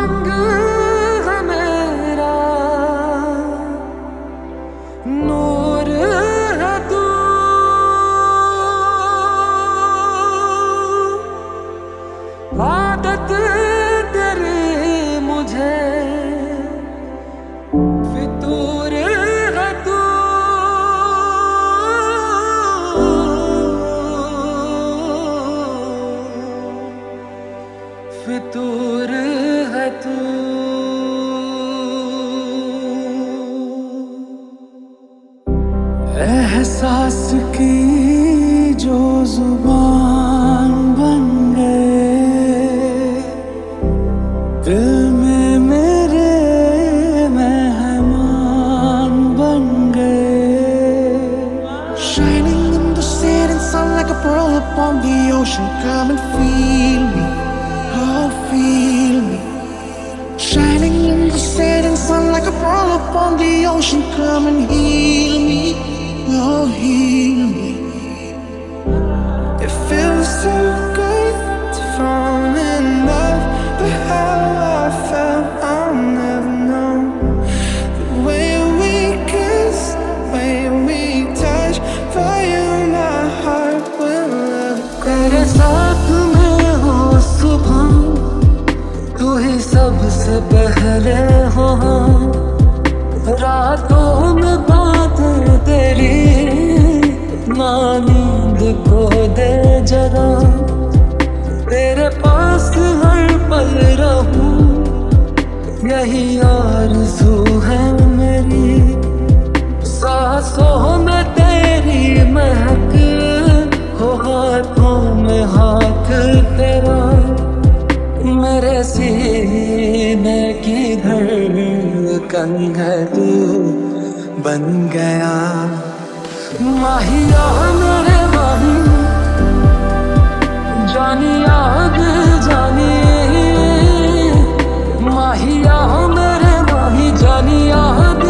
रंग है मेरा नूर है तू आदत तेरी मुझे फितूर है तू फितूर है तू। एहसास की जो जुबान बन गए दिल में मेरे मेहमान बन गए। Shining in the setting sun like a pearl upon the ocean, come and feel me, oh feel me. Shining in the setting sun like a pearl upon the ocean, come and heal me, oh heal me. It feels so good to fall in love, but how I felt I'll never know. The way we kiss, the way we touch, for you my heart will love. तेरे साथ में हो सुबह, तू ही सबसे पहले हो, रातों में बातें तेरी नींद को दे जरा, तेरे पास हर पल रहूं यही आरज़ू है मेरी। सांसों में तेरी महक हो, हाथों में हाथ तेरा, मेरे सीने की धड़कन है तू बन गया। माहिया मेरे माही, जानी याद जानी, माहिया मेरे माही, जानी याद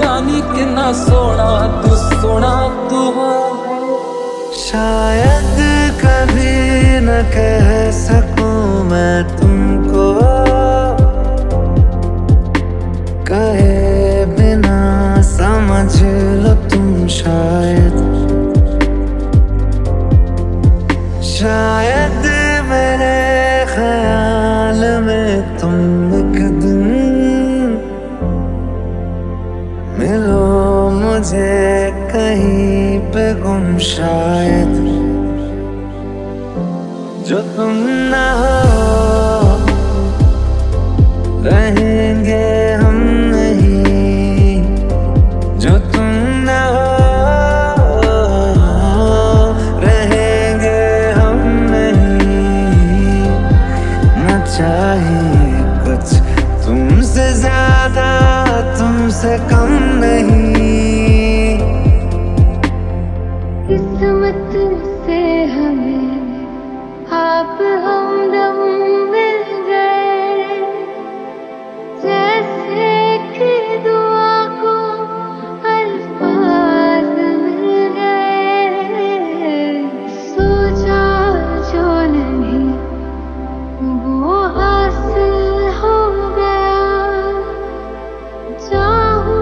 जानी, कितना सोना तू, सोना तू हो। शायद कभी न कह सकूं मैं तुमको, कहे बिना समझ लो तुम शायद। शायद मेरे ख्याल में तुम एक दिन मिलो मुझे कहीं पे गुम, शायद जो तुम ना हो रहेंगे हम नहीं, जो तुम ना चाहिए कुछ तुमसे ज्यादा तुमसे कम नहीं। किस्मत से हमें आप हमदम मिल गए, जैसे कि दुआ को अल्फाज मिल गए। सोचा जो नहीं वो हासिल हो गया, चाहूं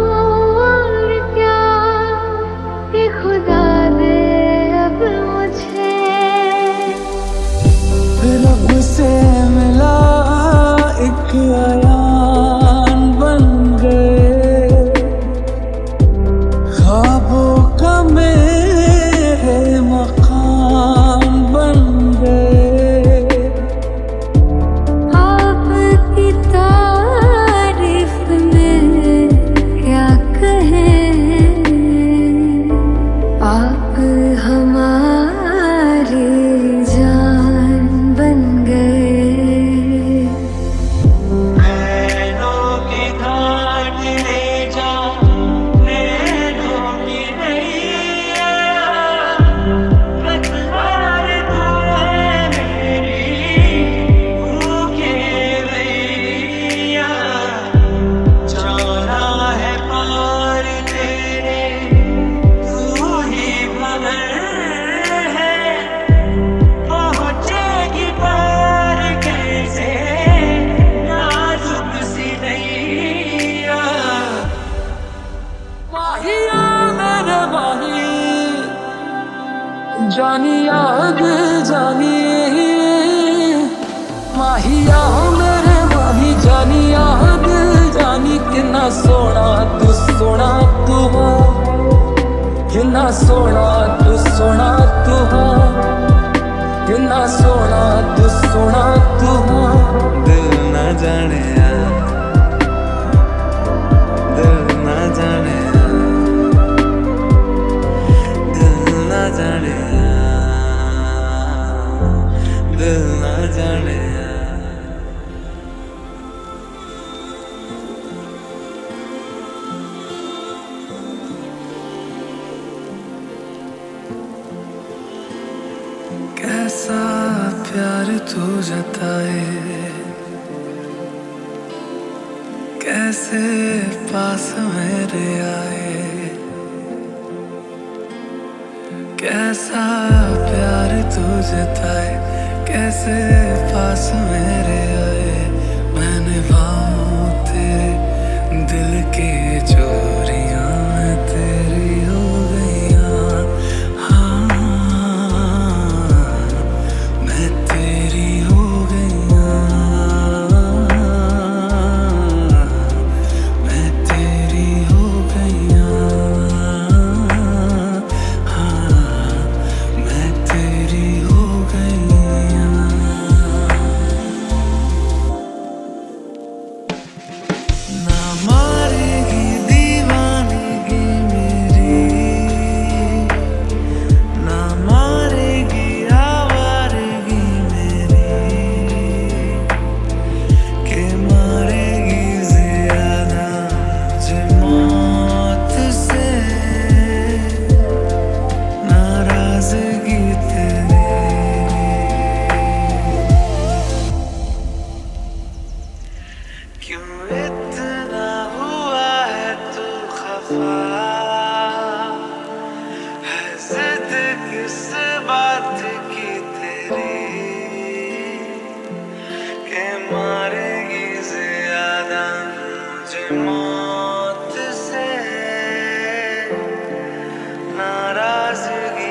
जानिया गे जानिए माहिया हो मेरे माही जानिया गे जानी कितना सोना तू सोना तू हो कितना सोना तू सोना तू हो कितना सोना तू हो दिल ना जाने दिल ना जाने कैसा प्यार तू जताए कैसे पास मेरे आए कैसा प्यार तू जताए कैसे पास मेरे आए मैं निभाऊं तेरे दिल की चोरियां तेरी हो गईयां हाँ मैं तेरी हो गईयां मैं तेरी हो गईयां हाँ मैं तेरी हो गई मौत से नाराजगी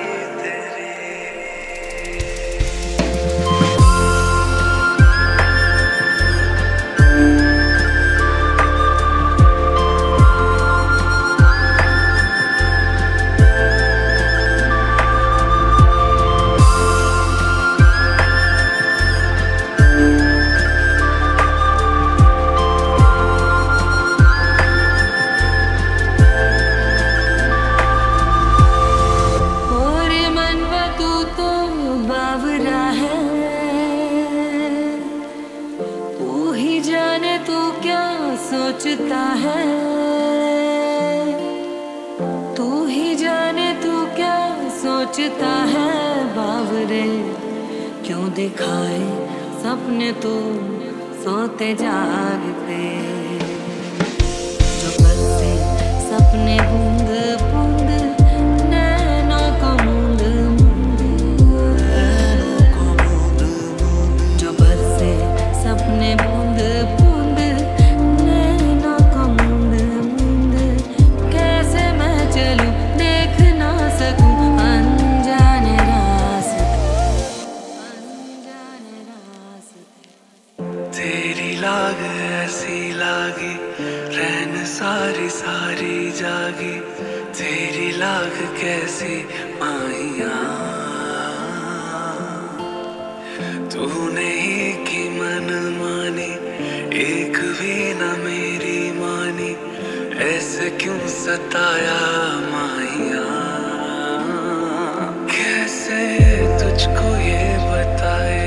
सोचता है तू ही जाने तू क्या सोचता है बावरे क्यों दिखाए सपने तू सोते जागते जो करते सपने बूंद बूंद ऐसी लागी रैन सारी सारी जागी तेरी लाग कैसी माहिया तूने ही की मन मानी एक भी न मेरी मानी ऐसे क्यों सताया माहिया कैसे तुझको ये बताए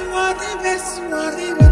Arriba, arriba, arriba.